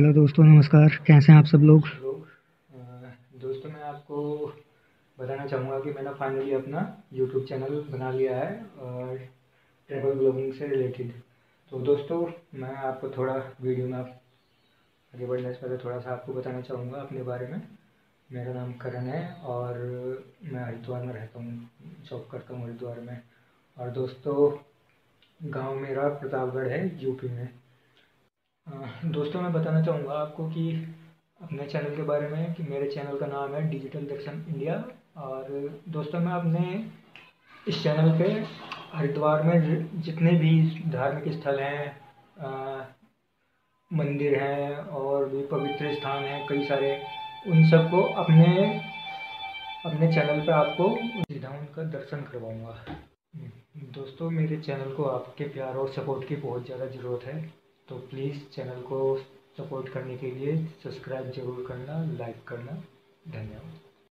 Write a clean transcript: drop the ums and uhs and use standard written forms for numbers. Hello दोस्तों, नमस्कार। कैसे हैं आप सब लोग? दोस्तों, मैं आपको बताना चाहूँगा कि मैंने फाइनली अपना यूट्यूब चैनल बना लिया है और ट्रैवल ब्लॉगिंग से रिलेटेड। तो दोस्तों, मैं आपको थोड़ा वीडियो में आगे बढ़ने से पहले थोड़ा सा आपको बताना चाहूँगा अपने बारे में। मेरा नाम करण है और मैं हरिद्वार में रहता हूँ, जॉब करता हूँ हरिद्वार में। और दोस्तों, गाँव मेरा प्रतापगढ़ है, यूपी में। दोस्तों, मैं बताना चाहूँगा आपको कि अपने चैनल के बारे में कि मेरे चैनल का नाम है डिजिटल दर्शन इंडिया। और दोस्तों, मैं अपने इस चैनल पे हरिद्वार में जितने भी धार्मिक स्थल हैं, मंदिर हैं और भी पवित्र स्थान हैं कई सारे, उन सबको अपने चैनल पे आपको सीधा उनका दर्शन करवाऊँगा। दोस्तों, मेरे चैनल को आपके प्यार और सपोर्ट की बहुत ज़्यादा ज़रूरत है, तो प्लीज़ चैनल को सपोर्ट करने के लिए सब्सक्राइब ज़रूर करना, लाइक करना। धन्यवाद।